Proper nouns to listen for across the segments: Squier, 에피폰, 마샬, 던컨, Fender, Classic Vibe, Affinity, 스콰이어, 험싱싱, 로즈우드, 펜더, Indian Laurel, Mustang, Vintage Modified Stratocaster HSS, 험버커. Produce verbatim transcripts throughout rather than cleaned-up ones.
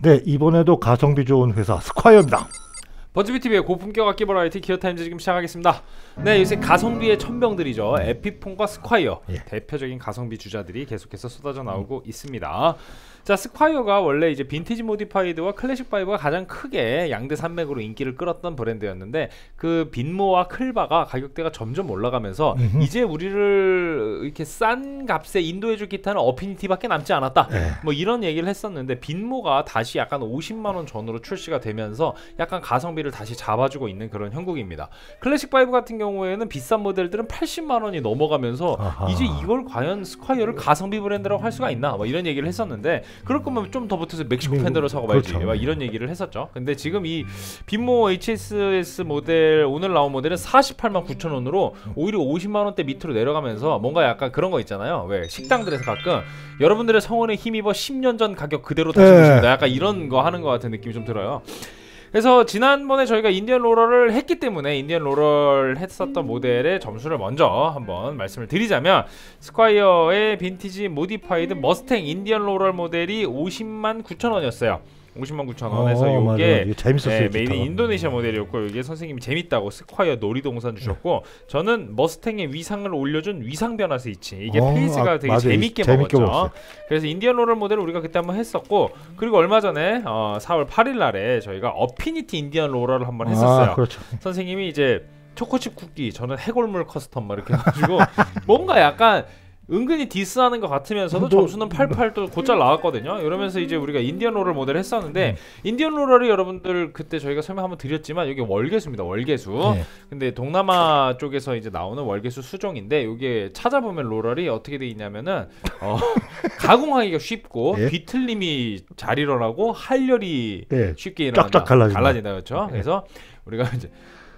네, 이번에도 가성비 좋은 회사 스콰이어입니다. 버즈비티비의 고품격 악기 버라이티 기어타임즈 지금 시작하겠습니다. 네, 요새 가성비의 천병들이죠. 에피폰과 스콰이어, 예. 대표적인 가성비 주자들이 계속해서 쏟아져 나오고 음. 있습니다. 자, 스콰이어가 원래 이제 빈티지 모디파이드와 클래식 바이브가 가장 크게 양대 산맥으로 인기를 끌었던 브랜드였는데, 그 빈모와 클바가 가격대가 점점 올라가면서 음흠. 이제 우리를 이렇게 싼 값에 인도해줄 기타는 어피니티밖에 남지 않았다, 네. 뭐 이런 얘기를 했었는데, 빈모가 다시 약간 오십만 원 전후로 출시가 되면서 약간 가성비를 다시 잡아주고 있는 그런 형국입니다. 클래식 바이브 같은 경우에는 비싼 모델들은 팔십만 원이 넘어가면서 아하. 이제 이걸 과연 스콰이어를 가성비 브랜드라고 할 수가 있나, 뭐 이런 얘기를 했었는데, 그럴 거면 좀 더 보태서 멕시코 펜더를 사고 말지, 그렇죠. 막 이런 얘기를 했었죠. 근데 지금 이 빈모 에이치에스에스 모델, 오늘 나온 모델은 사십팔만 구천 원으로 오히려 오십만 원대 밑으로 내려가면서, 뭔가 약간 그런 거 있잖아요. 왜 식당들에서 가끔 여러분들의 성원에 힘입어 십 년 전 가격 그대로 다시 보신다, 약간 이런 거 하는 거 같은 느낌이 좀 들어요. 그래서 지난번에 저희가 인디언 로럴을 했기 때문에 인디언 로럴 했었던 모델의 점수를 먼저 한번 말씀을 드리자면, 스콰이어의 빈티지 모디파이드 머스탱 인디언 로럴 모델이 오십만 구천 원이었어요. 오십만 구천 원에서 어, 요게 네, 메인 인도네시아 모델이었고, 이게 선생님이 재밌다고 스콰이어 놀이동산 주셨고, 네. 저는 머스탱의 위상을 올려준 위상 변화 스위치, 이게 어, 페이지가 아, 되게 맞아요. 재밌게, 재밌게 먹었죠. 먹었어요. 그래서 인디언 로럴 모델을 우리가 그때 한번 했었고, 그리고 얼마 전에 어, 사월 팔일 날에 저희가 어피니티 인디언 로럴을 한번 했었어요. 아, 그렇죠. 선생님이 이제 초코칩 쿠키, 저는 해골물 커스텀 막 이렇게 해가지고 뭔가 약간 은근히 디스하는 것 같으면서도 점수는 팔십팔도 곧잘 나왔거든요. 이러면서 이제 우리가 인디언 로럴 모델을 했었는데, 인디언 로럴이 여러분들 그때 저희가 설명 한번 드렸지만, 여기 월계수입니다. 월계수. 네. 근데 동남아 쪽에서 이제 나오는 월계수 수종인데, 이게 찾아보면 로럴이 어떻게 돼 있냐면은 어, 가공하기가 쉽고, 네. 비틀림이 잘 일어나고, 할열이 네. 쉽게 일어난다. 쫙쫙 갈라진다. 갈라진다, 그렇죠. 네. 그래서 우리가 이제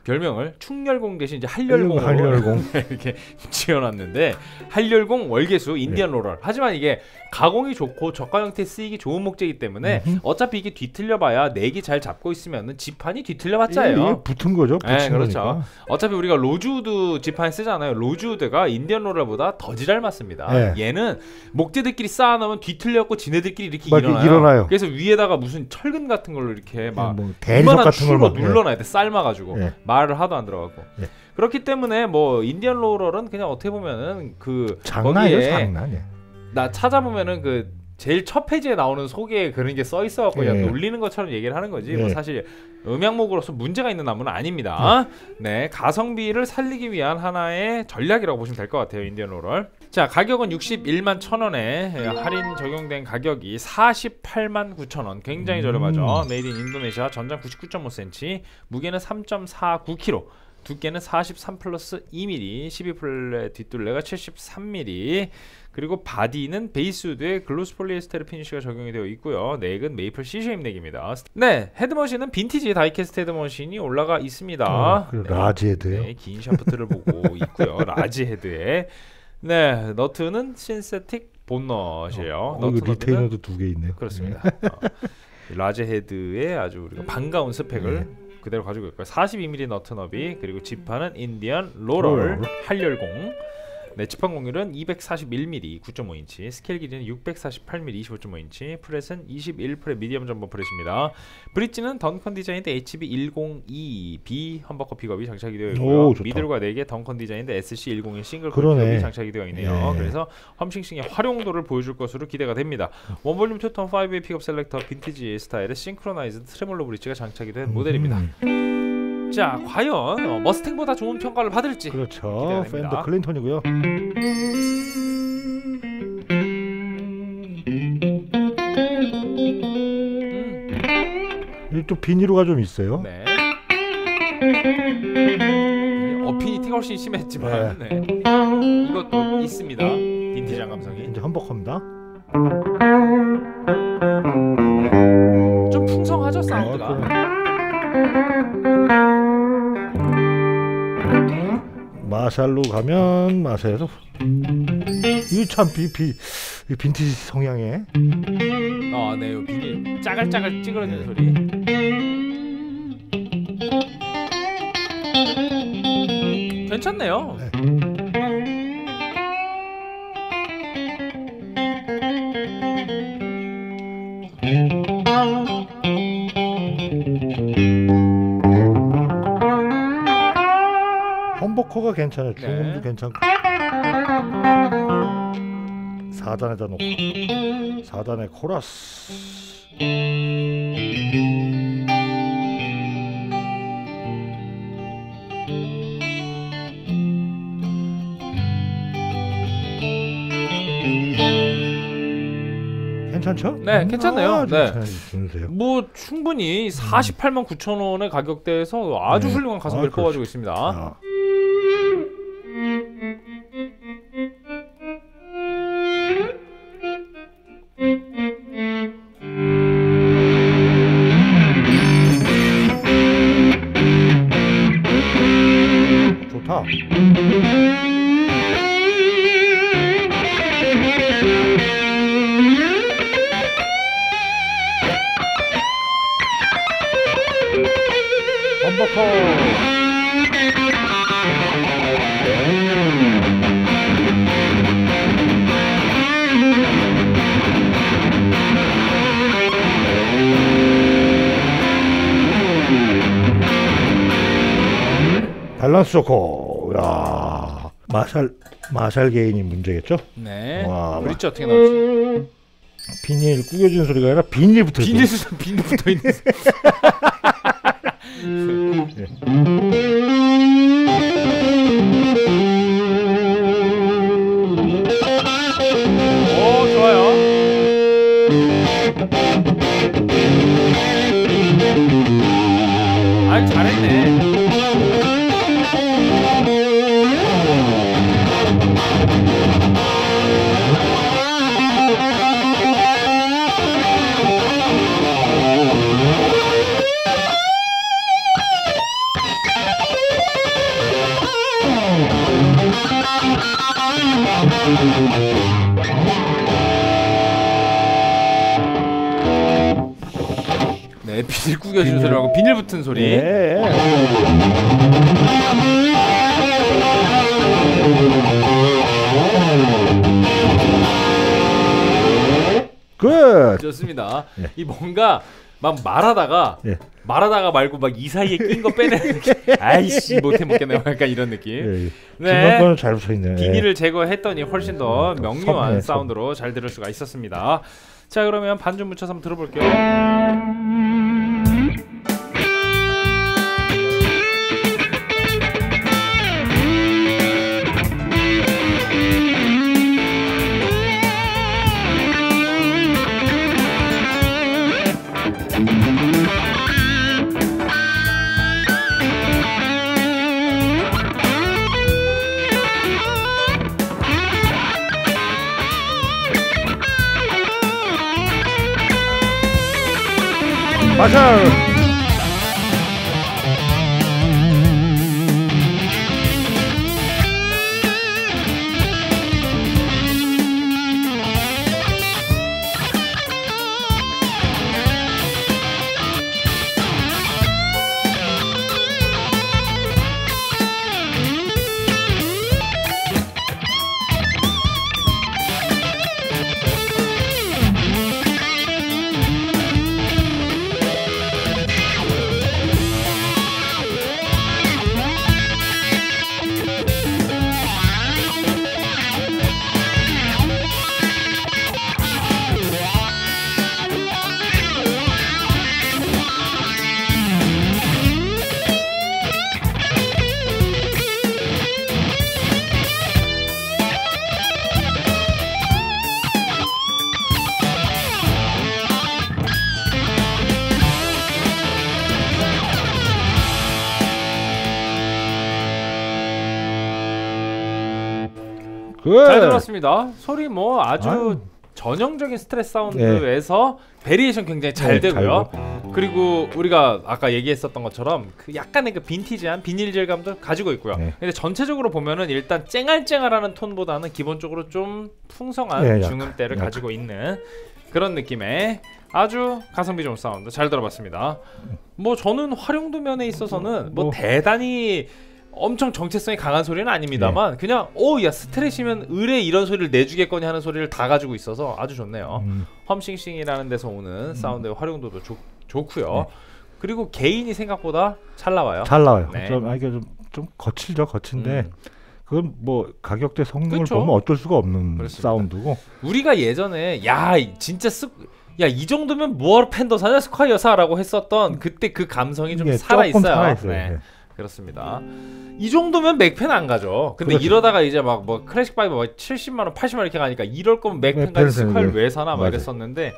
별명을 충렬공 대신 이제 한렬공으로 한렬공. 이렇게 지어놨는데, 한렬공 월계수 인디언 네. 로럴. 하지만 이게 가공이 좋고 저가 형태에 쓰이기 좋은 목재이기 때문에 음흠. 어차피 이게 뒤틀려봐야 내기 잘 잡고 있으면 지판이 뒤틀려봤자예요. 붙은 거죠. 붙은 네, 그렇죠. 거니까. 어차피 우리가 로즈우드 지판에 쓰잖아요. 로즈우드가 인디언 로럴보다 더 잘 맞습니다. 네. 얘는 목재들끼리 쌓아놓으면 뒤틀려갖고 지네들끼리 이렇게 일어나요. 일어나요. 그래서 위에다가 무슨 철근 같은 걸로 이렇게 막 뭐 대리석 같은 걸로 눌러놔야 돼. 삶아가지고. 네. 말을 하도 안 들어가고. 네. 그렇기 때문에 뭐 인디언 로럴은 그냥 어떻게 보면은 그 장난이에요, 장난. 예. 나 찾아보면은 그 제일 첫 페이지에 나오는 소개에 그런 게 써 있어 갖고 예. 그냥 놀리는 것처럼 얘기를 하는 거지. 예. 뭐 사실 음향목으로서 문제가 있는 나무는 아닙니다. 네. 네, 가성비를 살리기 위한 하나의 전략이라고 보시면 될 것 같아요, 인디언 로럴. 자, 가격은 육십일만 천 원에 할인 적용된 가격이 사십팔만 구천 원. 굉장히 저렴하죠. 음. 메이드 인 인도네시아, 전장 구십구 점 오 센티미터, 무게는 삼 점 사구 킬로그램, 두께는 사십삼 플러스 이 밀리미터, 십이 플랫 뒷둘레가 칠십삼 밀리미터, 그리고 바디는 베이스우드에 글로스 폴리에스테르 피니쉬가 적용이 되어 있고요. 넥은 메이플 씨쉐임 넥입니다. 네, 헤드머신은 빈티지 다이캐스트 헤드머신이 올라가 있습니다. 어, 네, 라지 헤드에요. 네, 긴 샤프트를 보고 있고요. 라지 헤드에 네, 너트는 신세틱 본넛이에요. 어, 어, 너트 리테이너도 두 개 있네요. 그렇습니다. 네. 어, 라지 헤드에 아주 우리가 반가운 스펙을 네. 그대로 가지고 있고요. 사십이 밀리미터 너트 너비, 그리고 지판은 인디언 로럴 한열공. 네, 지판 공률은 이백사십일 밀리미터 구 점 오 인치, 스케일 길이는 육백사십팔 밀리미터 이십오 점 오 인치, 프렛은 이십일 프렛 미디엄 점퍼 프렛입니다. 브릿지는 던컨 디자인드 에이치비 백이 비 험버커 픽업이 장착이 되어 있고요. 오, 미들과 넥에 던컨 디자인드 에스씨 백일 싱글 픽업이 장착이 되어 있네요. 예. 그래서 험싱싱의 활용도를 보여줄 것으로 기대가 됩니다. 원볼륨 투톤 오의 픽업 셀렉터, 빈티지 스타일의 싱크로나이즈 트레몰로 브릿지가 장착이 된 음. 모델입니다. 자, 과연 어, 머스탱보다 좋은 평가를 받을지. 그렇죠. 펜더 클린턴이고요. 음. 또 비니로가 좀 있어요. 네. 어피니티가 훨씬 심했지만 네. 네. 이것도 있습니다. 빈티지한 감성이. 이제 험버커입니다. 좀 풍성하죠, 사운드가. 어, 그... 마샬로 가면 마샬에서 이 참 비비 빈티지 성향의 아, 네, 요 비닐 짜글짜글 찌그러지는 네. 소리. 괜찮네요. 네. 험버커가 괜찮아요. 중음도 네. 괜찮고 사 단에다 놓고 사 단에 코러스 괜찮죠? 네, 괜찮네요. 아, 네. 뭐 충분히 사십팔만 구천 원의 가격대에서 아주 네. 훌륭한 가성비를 아, 뽑아주고 있습니다. 아. 좋다. 밸런스 좋고, 야 마샬 마샬 게인이 문제겠죠? 네. 와, 브릿지 어떻게 나오지? 비닐 꾸겨진 소리가 아니라 비닐 붙어. 비닐 수선 비닐 붙어 있는. 네. 오 좋아요. 아 잘했네. 네, 비닐 구겨진 비닐. 소리하고 비닐 붙은 소리. 예. 굿. 좋습니다. 예. 이 뭔가 막 말하다가 예. 말하다가 말고 막 이 사이에 낀 거 빼내는 느낌. 아이씨 못해 먹겠네 약간 이런 느낌. 네, 비닐을 제거했더니 훨씬 더 명료한 사운드로 잘 들을 수가 있었습니다. 자 그러면 반주 묻혀서 한번 들어볼게요. 마샬 잘 들었습니다. 소리 뭐 아주 아유. 전형적인 스트레스 사운드에서 네. 베리에이션 굉장히 잘 네, 되고요. 잘 그리고 우리가 아까 얘기했었던 것처럼 그 약간의 그 빈티지한 비닐 질감도 가지고 있고요. 네. 근데 전체적으로 보면은 일단 쨍알쨍알하는 톤보다는 기본적으로 좀 풍성한 네, 중음대를 약간. 가지고 있는 그런 느낌의 아주 가성비 좋은 사운드 잘 들어봤습니다. 뭐 저는 활용도 면에 있어서는 뭐, 뭐. 대단히 엄청 정체성이 강한 소리는 아닙니다만 네. 그냥 오, 야 스트레시면 의뢰 이런 소리를 내주겠거니 하는 소리를 다 가지고 있어서 아주 좋네요. 음. 험싱싱이라는 데서 오는 음. 사운드의 활용도도 좋, 좋고요. 네. 그리고 개인이 생각보다 잘 나와요. 잘 나와요. 네. 좀, 아, 이게 좀, 좀 거칠죠. 거친데 음. 그건 뭐 가격대 성능을 그쵸? 보면 어쩔 수가 없는 그렇습니다. 사운드고 우리가 예전에 야 진짜 쓰... 야 이 정도면 뭐하러 팬더 사냐 스콰이어 사라고 했었던 그때 그 감성이 좀 예, 살아있어요. 살아있어요. 네. 네. 그렇습니다. 이 정도면 맥펜 안 가죠. 근데 그렇죠. 이러다가 이제 막 뭐 클래식 바이브 막 칠십만 원, 팔십만 원 이렇게 가니까 이럴 거면 맥펜 가지 스콰이어를 왜 사나 막 이랬었는데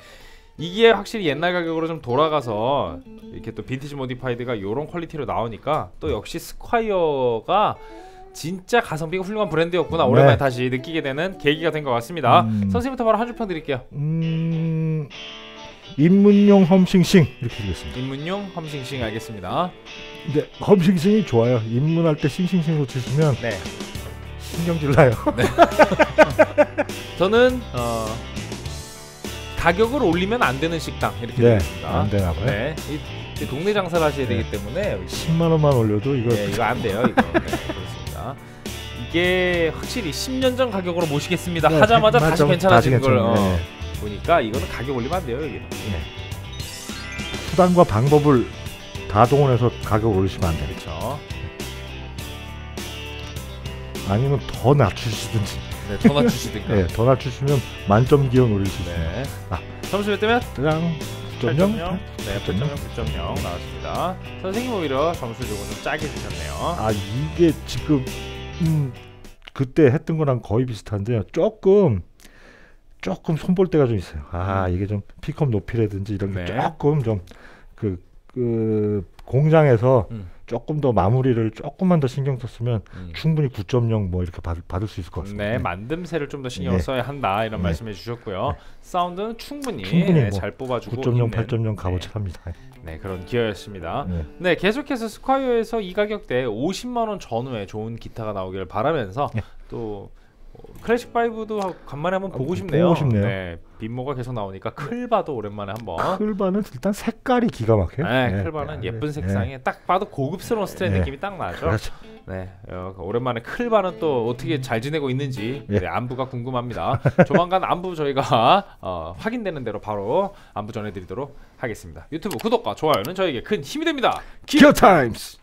이게 확실히 옛날 가격으로 좀 돌아가서 이렇게 또 빈티지 모디파이드가 요런 퀄리티로 나오니까 또 역시 스콰이어가 진짜 가성비가 훌륭한 브랜드였구나 네. 오랜만에 다시 느끼게 되는 계기가 된 것 같습니다. 음... 선생님부터 바로 한 줄 평 드릴게요. 음... 입문용 험싱싱 이렇게 드리겠습니다. 입문용 험싱싱 알겠습니다. 근데 험싱싱이 좋아요. 입문할 때 싱싱싱으로 치시면 네. 신경질 나요. 네. 저는 어... 가격을 올리면 안 되는 식당 이렇게 네. 드리겠습니다. 안 되나 봐요. 네. 이, 이 동네 장사를 하셔야 네. 되기 때문에 십만 원만 올려도 이거 네, 이거 안 돼요. 이거. 네. 이게 확실히 십 년 전 가격으로 모시겠습니다 네, 하자마자 다시 좀, 괜찮아진 다시 걸 어, 네. 보니까 이거는 가격 올리면 안 돼요 여기는. 네. 수단과 방법을 다 동원해서 가격 올리시면 안 되겠죠. 아니면 더 낮추시든지 네, 더 낮추시든가 네, 더 낮추시면 만점 기원 올릴 수 있습니다. 네. 아. 점수 몇 때면? 그냥 팔 점 영? 네, 팔 점 영, 구 점 영 나왔습니다. 선생님 오히려 점수 조금 좀 짜게 주셨네요. 아 이게 지금 음, 그때 했던 거랑 거의 비슷한데 조금 조금 손볼 때가 좀 있어요. 아 이게 좀 픽업 높이라든지 이런 게 네. 조금 좀 그 그 공장에서 음. 조금 더 마무리를 조금만 더 신경 썼으면 음. 충분히 구 점 영 뭐 이렇게 받을, 받을 수 있을 것 같습니다. 네, 만듦새를 좀 더 신경 네. 써야 한다 이런 네. 말씀해 주셨고요. 네. 사운드는 충분히, 충분히 네, 뭐 잘 뽑아주고 구 점 영, 팔 점 영 값어치랍니다. 네. 네, 그런 기어였습니다. 네. 네, 계속해서 스콰이어에서 이 가격대에 오십만 원 전후에 좋은 기타가 나오기를 바라면서 네. 또 클래식 바이브도 간만에 한번 보고 싶네요. 보고 싶네요. 네, 빈모가 계속 나오니까 클바도 오랜만에 한번. 클바는 일단 색깔이 기가 막혀요. 네, 네. 클바는 네. 예쁜 색상에 네. 딱 봐도 고급스러운 스트레이 네. 느낌이 딱 나죠. 그렇죠. 네, 어, 오랜만에 클바는 또 어떻게 잘 지내고 있는지 네. 네, 안부가 궁금합니다. 조만간 안부 저희가 어, 확인되는 대로 바로 안부 전해드리도록 하겠습니다. 유튜브 구독과 좋아요는 저에게 큰 힘이 됩니다. 기어 타임스.